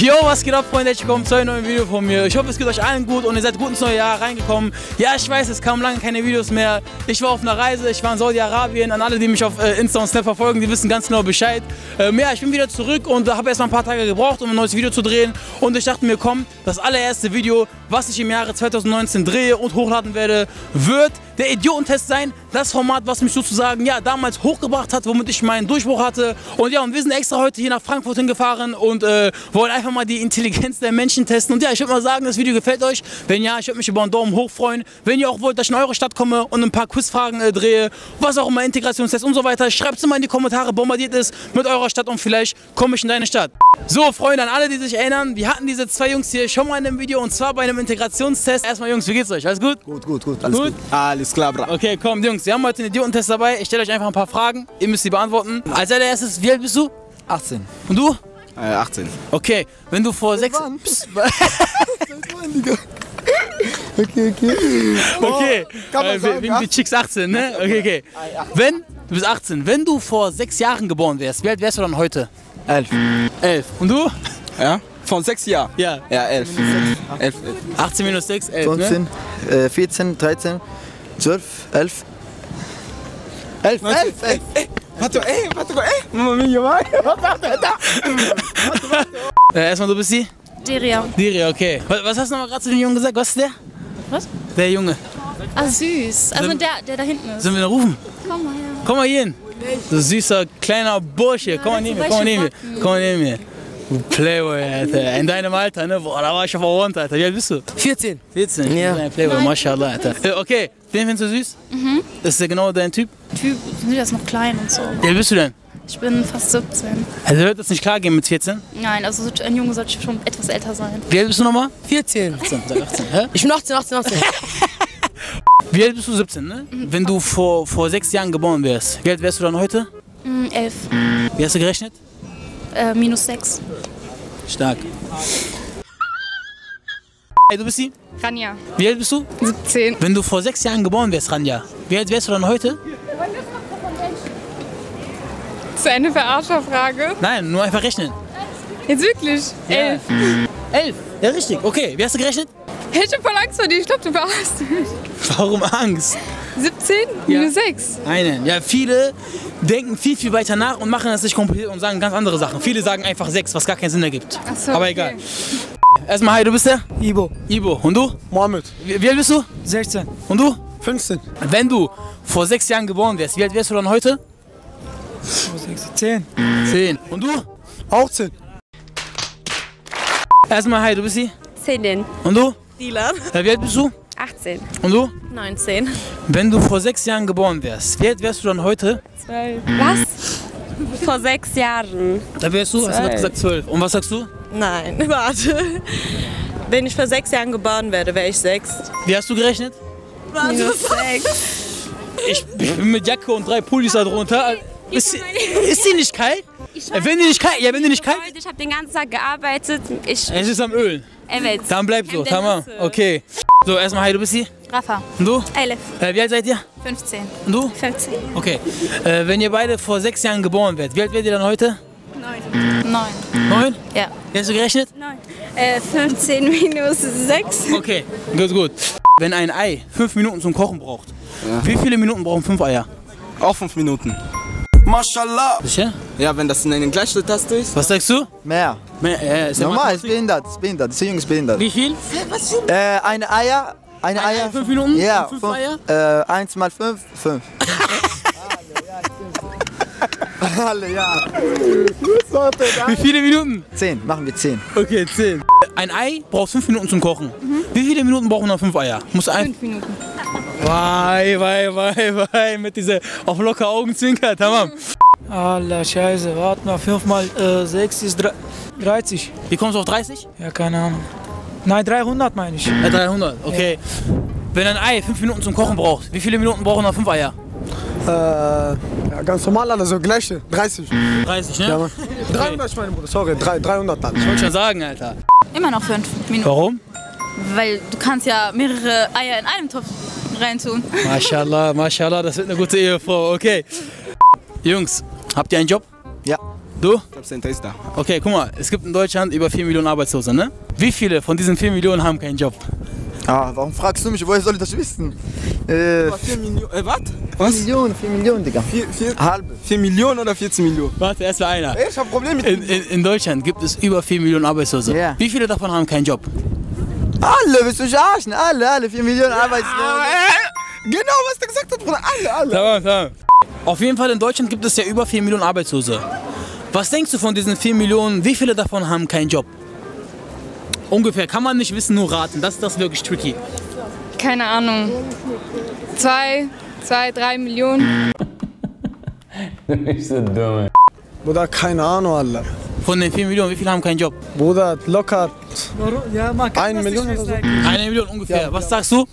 Yo, was geht ab, Freunde? Herzlich willkommen zu einem neuen Video von mir. Ich hoffe, es geht euch allen gut und ihr seid gut ins neue Jahr reingekommen. Ja, ich weiß, es kamen lange keine Videos mehr. Ich war auf einer Reise, ich war in Saudi-Arabien. An alle, die mich auf Insta und Snap verfolgen, die wissen ganz genau Bescheid. Ja, ich bin wieder zurück und habe erstmal ein paar Tage gebraucht, um ein neues Video zu drehen. Und ich dachte mir, komm, das allererste Video, was ich im Jahre 2019 drehe und hochladen werde, wird der Idiotentest sein. Das Format, was mich sozusagen, ja, damals hochgebracht hat, womit ich meinen Durchbruch hatte. Und ja, und wir sind extra heute hier nach Frankfurt hingefahren und wollen einfach mal die Intelligenz der Menschen testen. Und ja, ich würde mal sagen, das Video gefällt euch. Wenn ja, ich würde mich über einen Daumen hoch freuen. Wenn ihr auch wollt, dass ich in eure Stadt komme und ein paar Quizfragen drehe, was auch immer, Integrationstests und so weiter, schreibt es mal in die Kommentare, bombardiert es mit eurer Stadt und vielleicht komme ich in deine Stadt. So, Freunde, an alle, die sich erinnern, wir hatten diese zwei Jungs hier schon mal in einem Video und zwar bei einem Integrationstest. Erstmal, Jungs, wie geht's euch? Alles gut? Gut, alles gut. Alles klar, bra. Okay, komm, Jungs, wir haben heute einen Idiotentest dabei. Ich stelle euch einfach ein paar Fragen, ihr müsst die beantworten. Als allererstes, wie alt bist du? 18. Und du? 18. Okay, wenn du vor 6... Okay. Wegen die Chicks 18, ne? Okay. Wenn, du bist 18. Wenn du vor 6 Jahren geboren wärst, wie alt wärst du dann heute? 11. 11. Und du? Ja. Von 6 Jahren? Ja. Ja, 11. 18 minus 6, 11, 15, ne? 14, 13, 12, 11. 11, 11, 11. Warte, erstmal, du bist sie? Diria. Diria, okay. Was hast du nochmal gerade zu dem Jungen gesagt? Was ist der? Was? Der Junge. Ah, süß. Also der da hinten ist. Sollen wir ihn rufen? Komm mal her. Komm mal hier hin. Du süßer, kleiner Bursche. Komm mal neben mir, komm mal neben mir. Du Playboy, Alter. In deinem Alter, ne? Boah, da war ich auf der Wand, Alter. Wie alt bist du? 14. 14? Ja. Dein Playboy, mashallah, Alter. Okay, den findest du süß? Mhm. Ist der genau dein Typ? Der ist noch klein und so. Wie alt bist du denn? Ich bin fast 17. Also wird das nicht klar gehen mit 14? Nein, also ein Junge sollte schon etwas älter sein. Wie alt bist du nochmal? 14. 18, 18. Hä? Ich bin 18. Wie alt bist du? 17, ne? Mhm. Wenn du vor 6 Jahren geboren wärst, wie alt wärst du dann heute? 11. Wie hast du gerechnet? Minus 6. Stark. Hey, du bist sie? Ranja. Wie alt bist du? 17. Wenn du vor 6 Jahren geboren wärst, Ranja, wie alt wärst du dann heute? Das ist eine Verarscherfrage. Nein, nur einfach rechnen. Jetzt wirklich? 11. Ja. 11? Ja, richtig. Okay, wie hast du gerechnet? Ich hätte voll Angst vor dir. Ich glaube, du verarschst mich. Warum Angst? 17 minus 6. Einen. Ja, viele denken viel weiter nach und machen das nicht kompliziert und sagen ganz andere Sachen. Viele sagen einfach 6, was gar keinen Sinn ergibt. Ach so, aber okay. Egal. Erstmal, hi, du bist der? Ibo. Ibo. Und du? Mohammed. Wie alt bist du? 16. Und du? 15. Wenn du vor 6 Jahren geboren wärst, wie alt wärst du dann heute? 10. 10. Und du? Auch 10. Erstmal, hi, du bist sie? 10. Und du? Dilan. Wie alt bist du? 18. Und du? 19. Wenn du vor 6 Jahren geboren wärst, wie alt wärst du dann heute? 12. Was? Vor 6 Jahren. Da wärst du? 12. Hast du gerade gesagt 12. Und was sagst du? Nein, warte. Wenn ich vor 6 Jahren geboren werde, wäre ich 6. Wie hast du gerechnet? Warte. Minus 6. Ich bin mit Jacke und 3 Pullis da drunter. Ist sie nicht kalt? Wenn die nicht kalt? Ja, wenn die nicht kalt? Ich habe den ganzen Tag gearbeitet. Es ist am Öl. Dann bleib so, tamam. Okay. So, erstmal, hi, du bist sie? Rafa. Und du? 11. Wie alt seid ihr? 15. Und du? 15. Okay. Wenn ihr beide vor 6 Jahren geboren werdet, wie alt werdet ihr dann heute? 9. 9? Ja. Wie hast du gerechnet? 9. 15 minus 6. Okay, gut. Wenn ein Ei 5 Minuten zum Kochen braucht, ja, wie viele Minuten brauchen 5 Eier? Auch 5 Minuten. Mashallah! Sicher? Ja, wenn das in den gleichen Taste ist. Was sagst du? Mehr. Ist ja normal, ist behindert. Das Junge ist behindert. Wie viel? Was für eine Eier. 5 Minuten? Ja. 5 Eier? 1 mal 5, 5. Alle, ja. Wie viele Minuten? 10, machen wir 10. Okay, 10. Ein Ei braucht 5 Minuten zum Kochen. Mhm. Wie viele Minuten brauchen noch 5 Eier? 5 Minuten. Wei, mit dieser auf locker Augenzwinker, tamam. Alter, scheiße, warte mal, 5 mal 6 ist 30. Wie kommst du auf 30? Ja, keine Ahnung. Nein, 300 meine ich. Ja, 300, okay. Ja. Wenn ein Ei 5 Minuten zum Kochen braucht, wie viele Minuten brauchen noch 5 Eier? Ja, ganz normal, Alter, so gleiche, 30. 30, ne? Ja, Mann. 300, okay. Meine Bruder, sorry, 300 dann. Ich wollte schon sagen, Alter. Immer noch 5 Minuten. Warum? Weil du kannst ja mehrere Eier in einem Topf reintun. Mashallah, das wird eine gute Ehefrau, okay. Jungs, habt ihr einen Job? Ja. Du? Ich hab's den Taster. Okay, guck mal, es gibt in Deutschland über 4 Millionen Arbeitslose, ne? Wie viele von diesen 4 Millionen haben keinen Job? Ah, warum fragst du mich? Woher soll ich das wissen? 4 Millionen, was? 4 Millionen, Digga. 4 Millionen oder 14 Millionen? Warte, erst mal einer. Ey, ich hab Probleme mit in Deutschland gibt es über 4 Millionen Arbeitslose. Yeah. Wie viele davon haben keinen Job? Alle, willst du mich arschen? Alle, 4 Millionen Arbeitslose. Genau, was du gesagt hast, Bruder. Alle. Tamam. Auf jeden Fall, in Deutschland gibt es ja über 4 Millionen Arbeitslose. Was denkst du von diesen 4 Millionen, wie viele davon haben keinen Job? Ungefähr, kann man nicht wissen, nur raten. Das ist wirklich tricky. Keine Ahnung. 3 Millionen. Du bist so dumm. Bruder, keine Ahnung, Alter. Von den 4 Millionen, wie viele haben keinen Job? Bruder, locker. Ja, man kann 1 Million oder so. 1 Million ungefähr. Ja, was sagst du?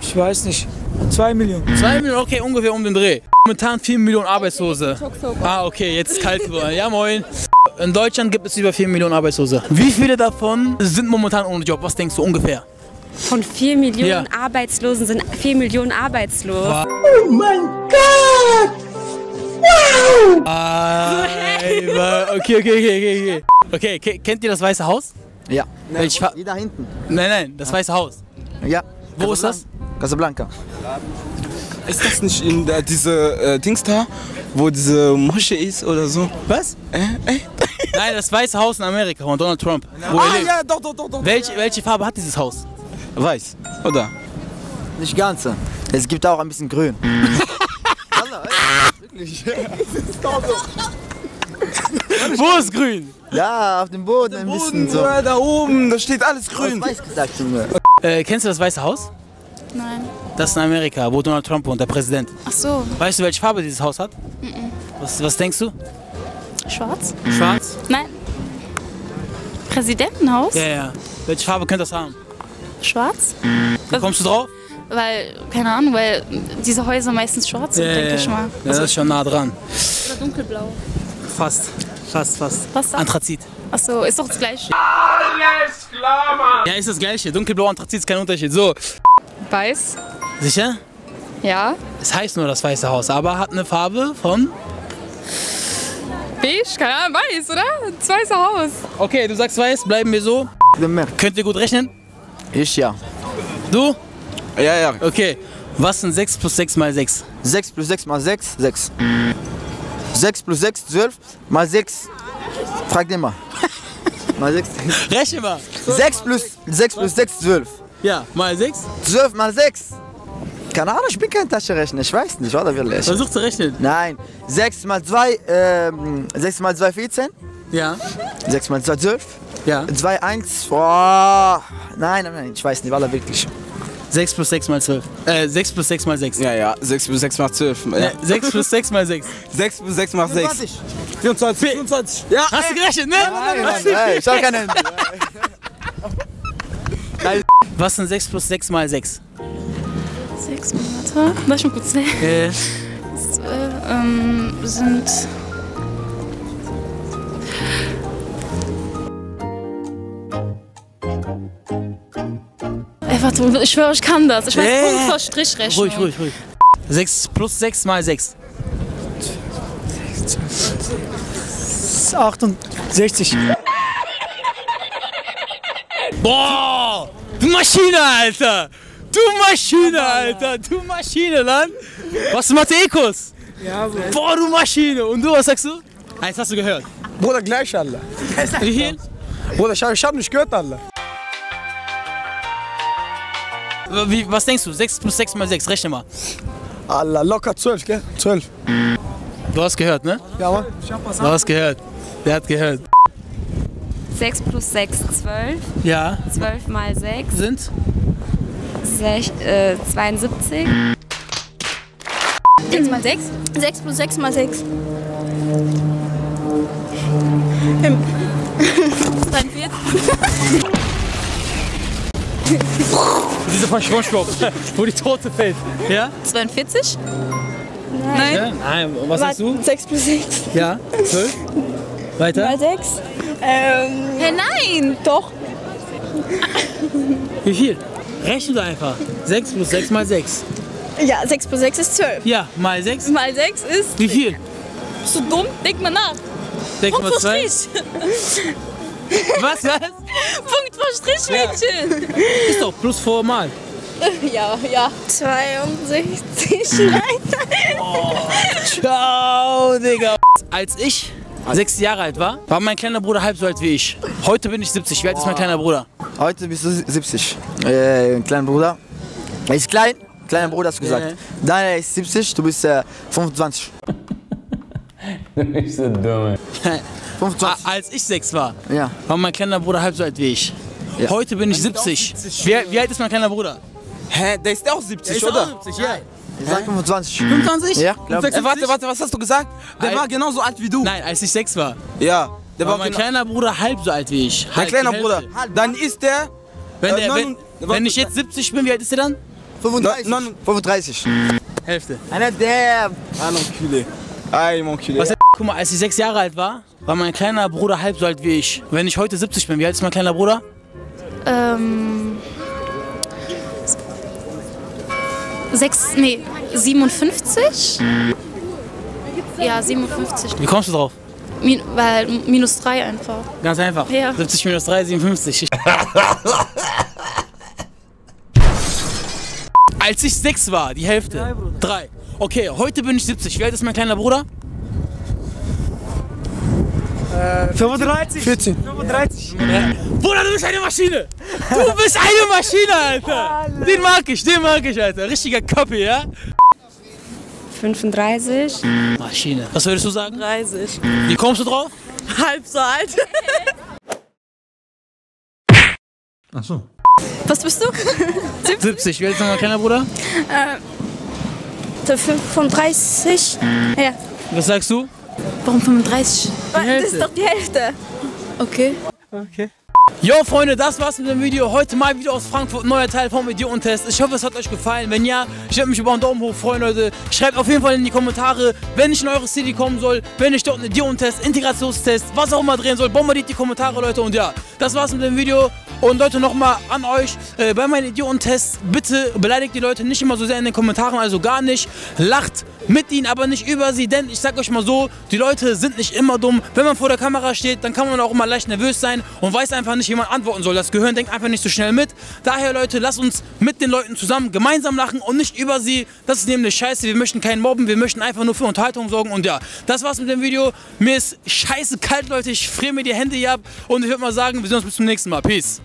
Ich weiß nicht. 2 Millionen. 2 Millionen, okay, ungefähr um den Dreh. Momentan 4 Millionen Arbeitslose. Ah, okay, jetzt ist kalt geworden. Ja, moin. In Deutschland gibt es über 4 Millionen Arbeitslose. Wie viele davon sind momentan ohne Job? Was denkst du ungefähr? Von 4 Millionen Arbeitslosen sind 4 Millionen arbeitslos. Oh mein Gott! Wow! Okay, kennt ihr das Weiße Haus? Ja. Die da hinten? Nein, das Weiße Haus. Ja. Wo ist das? Casablanca. Ist das nicht in der, diese Dings da, wo diese Moschee ist oder so? Was? Nein, das Weiße Haus in Amerika von Donald Trump. Ja, doch. Welche Farbe hat dieses Haus? Weiß, oder? Nicht ganz. Es gibt auch ein bisschen Grün. Alter, wirklich. Wo ist Grün? Ja, auf dem Boden ein bisschen so. Da oben, da steht alles Grün. Weiß gesagt, Junge. Kennst du das Weiße Haus? Nein. Das ist in Amerika, wo Donald Trump wohnt, der Präsident. Ach so. Weißt du, welche Farbe dieses Haus hat? Nein. Was denkst du? Schwarz. Schwarz? Nein. Präsidentenhaus? Ja. Welche Farbe könnte das haben? Schwarz. Wie kommst du drauf? Weil, keine Ahnung, weil diese Häuser meistens schwarz sind, denke ich mal. Ja, das ist schon nah dran. Oder dunkelblau. Fast. Was da? Anthrazit. Ach so, ist doch das Gleiche. Alles klar, Mann. Ja, ist das Gleiche. Dunkelblau, Anthrazit ist kein Unterschied. So. Weiß. Sicher? Ja. Es heißt nur das Weiße Haus, aber hat eine Farbe von? Beige? Keine Ahnung, weiß, oder? Das Weiße Haus. Okay, du sagst weiß, bleiben wir so. Könnt ihr gut rechnen? Ich ja. Du? Ja. Okay, was sind 6 plus 6 mal 6? 6 plus 6 mal 6? 6. 6 plus 6, 12 mal 6. Frag den mal. Mal 6. Rechne mal. 6 plus 6, 12. Ja, mal 6? 12 mal 6. Keine Ahnung, ich bin kein Taschenrechner, ich weiß nicht, oder wirklich? Versuch zu rechnen. Nein, 6 mal 2, 6 mal 2, 14. Ja. 6 mal 2, 12. Ja. 2, 1, nein, ich weiß nicht, oder wirklich? 6 plus 6 mal 12. 6 plus 6 mal 6. Ja, 6 plus 6 mal 12. Ja. 6 plus 6 mal 6. 6 plus 6 mal 6. 24. Ja, hast du gerechnet, ne? Nein, ich hab keine Hände. Was sind 6 plus 6 mal 6? 6 Monate. Lass ich mal kurz sehen. Sind. Ey, warte, ich schwöre, ich kann das. Ich weiß Punkt vor Strichrechnung. Ruhig. 6 plus 6 mal 6. 68. Boah! Du Maschine, Mann! Was ist Mathe-Ekos? Ja, Bruder. Boah, du Maschine! Und du, was sagst du? Eins hast du gehört. Bruder, gleich, Alter. Wie viel? Bruder, ich hab nicht gehört, Alter. Was denkst du? 6 plus 6 mal 6, rechne mal. Alter, locker 12, gell? 12. Du hast gehört, ne? Ja, Mann. Du hast gehört. Der hat gehört. 6 plus 6, 12. Ja. 12 mal 6. Sind? 72. 6 mal 6? 6 plus 6 mal 6. 43. Diese von SpongeBob, wo die Tote fällt. Ja? 42? Nein. Ja, nein, was sagst du? 6 plus 6. Ja, 12. Weiter? Mal 6. Hey, nein! Doch! Wie viel? Rechne doch einfach. 6 plus 6 mal 6. Ja, 6 plus 6 ist 12. Ja, mal 6? Mal 6 ist... Wie viel? Bist du dumm? Denk mal nach. Punkt vor Strich. Was? Punkt vor Strich, Mädchen. Ja. Ist doch plus formal. Ja, ja. 62. Nein. Oh, ciao, Digga. Als ich 6 Jahre alt war, war mein kleiner Bruder halb so alt wie ich. Heute bin ich 70. Wie alt ist mein kleiner Bruder? Heute bist du 70. Kleiner Bruder. Er ist klein. Kleiner Bruder hast du gesagt. Nein, er ist 70. Du bist 25. Du bist so dumm. 25. Als ich 6 war, war mein kleiner Bruder halb so alt wie ich. Ja. Heute bin ich 70. 70. Wie alt ist mein kleiner Bruder? Hä? Der ist auch 70, oder? Der ist auch 70, ja. Ich sag 25. 25? Ja. Warte, was hast du gesagt? Der war genauso alt wie du. Nein, als ich 6 war. Ja. Der war mein kleiner Bruder halb so alt wie ich. Dein kleiner Bruder. Dann ist der... Wenn ich jetzt 70 bin, wie alt ist der dann? 35. 35. Hälfte. Einer der... Ein Onkel. Guck mal, als ich 6 Jahre alt war, war mein kleiner Bruder halb so alt wie ich. Wenn ich heute 70 bin, wie alt ist mein kleiner Bruder? 57? Ja, 57. Wie kommst du drauf? Weil minus 3 einfach. Ganz einfach? Ja. 70 minus 3, 57. Als ich 6 war, die Hälfte. 3. Okay, heute bin ich 70. Wie alt ist mein kleiner Bruder? 35. 14. 35. Ja. Bruder, du bist eine Maschine! Du bist eine Maschine, Alter! Den mag ich, Alter. Richtiger Kappe, ja? 35. Maschine. Was würdest du sagen? 30. Wie kommst du drauf? Halb so alt. Ach so. Was bist du? 70. 70. Wie alt ist mein kleiner Bruder? 35. Ja. Was sagst du? Warum 35? Das ist doch die Hälfte. Okay. Okay. Yo Freunde, das war's mit dem Video. Heute mal wieder aus Frankfurt, neuer Teil vom Idiotentest. Ich hoffe, es hat euch gefallen. Wenn ja, ich würde mich über einen Daumen hoch freuen, Leute. Schreibt auf jeden Fall in die Kommentare, wenn ich in eure City kommen soll, wenn ich dort einen Idiotentest, Integrationstest, was auch immer drehen soll, bombardiert die Kommentare, Leute. Und ja, das war's mit dem Video. Und Leute, nochmal an euch, bei meinen Idiotentests, bitte beleidigt die Leute nicht immer so sehr in den Kommentaren, also gar nicht. Lacht mit ihnen, aber nicht über sie, denn ich sag euch mal so, die Leute sind nicht immer dumm. Wenn man vor der Kamera steht, dann kann man auch immer leicht nervös sein und weiß einfach nicht, wie man antworten soll. Das Gehirn denkt einfach nicht so schnell mit. Daher, Leute, lasst uns mit den Leuten zusammen gemeinsam lachen und nicht über sie. Das ist nämlich scheiße, wir möchten keinen mobben, wir möchten einfach nur für Unterhaltung sorgen. Und ja, das war's mit dem Video. Mir ist scheiße kalt, Leute, ich friere mir die Hände hier ab und ich würde mal sagen, wir sehen uns bis zum nächsten Mal. Peace.